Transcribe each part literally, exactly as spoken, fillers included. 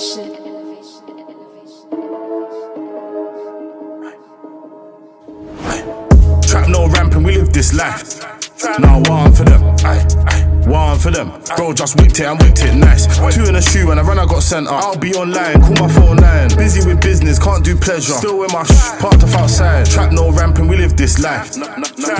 elevation. Trap no ramping, we live this life. Now one for them, aye, aye. One for them, bro just whipped it and whipped it nice. Two in a shoe and I ran, I got sent up. I'll be online, call my phone nine. Busy with business, can't do pleasure. Still in my shh, parked off outside. Trap no ramping, we live this life.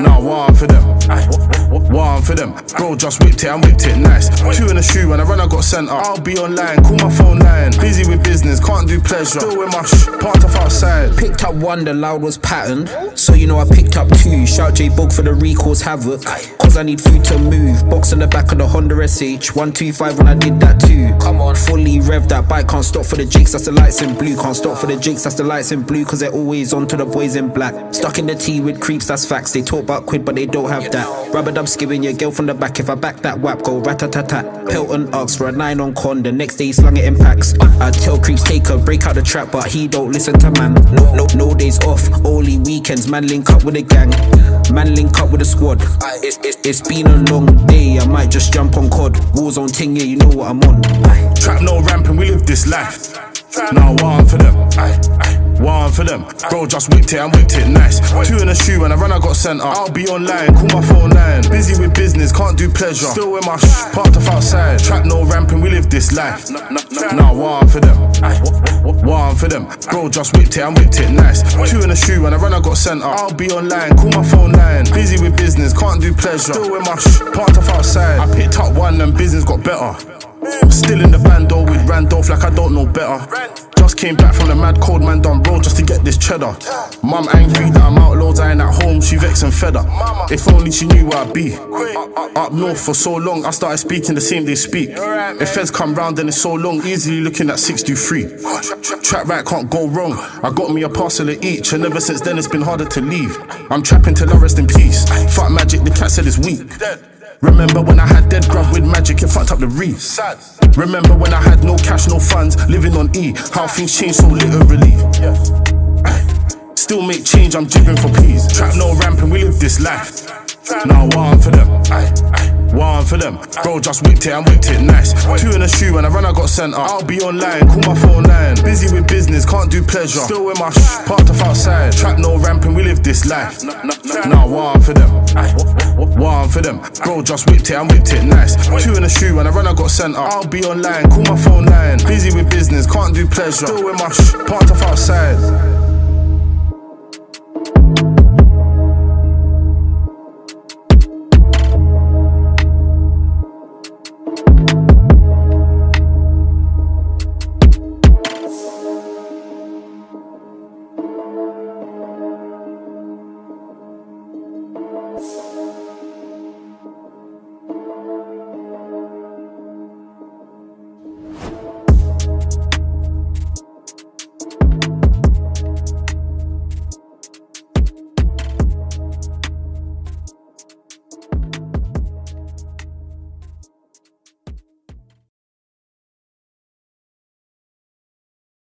Now one for them, aye. One for them, bro just whipped it and whipped it nice. Two in a shoe and I ran, I got sent up. I'll be online, call my phone nine. Busy with business, can't do pleasure. Still in my shh, parked off outside. Picked up one, the loud was patterned. So you know I picked up two. Shout J-Bog for the recalls havoc. Cause I need food to move. Box in the back of the Honda S H, one two five when I did that too. Come on, fully rev that bike, can't stop for the jigs, that's the lights in blue. Can't stop for the jigs, that's the lights in blue. Cause they're always on to the boys in black. Stuck in the tea with creeps, that's facts. They talk about quid but they don't have that. Rubber dub skipping your girl from the back. If I back that whap, go rat-a-tat-tat. Pelton ucks for a nine on con, the next day he slung it in packs. I tell creeps take her, break out the trap, but he don't listen to man. No, no, no days off, only weekends. Man link up with a gang, man link up with a squad. It's, it's, it's been a long day, I might just jump on C O D, Warzone ting, yeah, you know what I'm on. Aye. Trap no ramping, we live this life. Now one for them, aye, aye. One for them, bro just whipped it and whipped it nice. Two in a shoe and I ran, I got sent up. I'll be online, call my phone nine. Busy with business, can't do pleasure. Still in my shh, parked off outside. Trap no ramping, we live this life. Now one for them, aye. One for them, bro just whipped it and whipped it nice. Two in a shoe and I ran, I got sent up. I'll be online, call my phone nine. Busy with business, can't do pleasure. Still in my shh, parked off outside. I picked up one and business got better. Still in the bando with Randolph like I don't know better. Just came back from the mad cold, man done road just to get this cheddar. Mum angry that I'm out loads, I ain't at home, she vexed and fed up. If only she knew where I'd be. Up, up north for so long, I started speaking the same they speak. If feds come round then it's so long, easily looking at six two three. Trap right can't go wrong, I got me a parcel of each. And ever since then it's been harder to leave. I'm trapping till I rest in peace. Fuck magic, the cat said it's weak. Remember when I had dead grub with magic, it fucked up the reef. Remember when I had no cash, no funds, living on E. How things change so literally. Still make change, I'm jibbing for peas. Trap no ramping, we live this life. Now one for them, one for them, bro just whipped it and whipped it nice. Two in a shoe and I ran, I got sent up. I'll be online, call my phone nine. Busy with business, can't do pleasure. Still in my shh, parked off outside. Trap no ramping, we live this life. Now one for them, one for them, bro just whipped it and whipped it nice. Two in a shoe and I ran, I got sent up. I'll be online, call my phone nine. Busy with business, can't do pleasure. Still in my shh, parked off outside.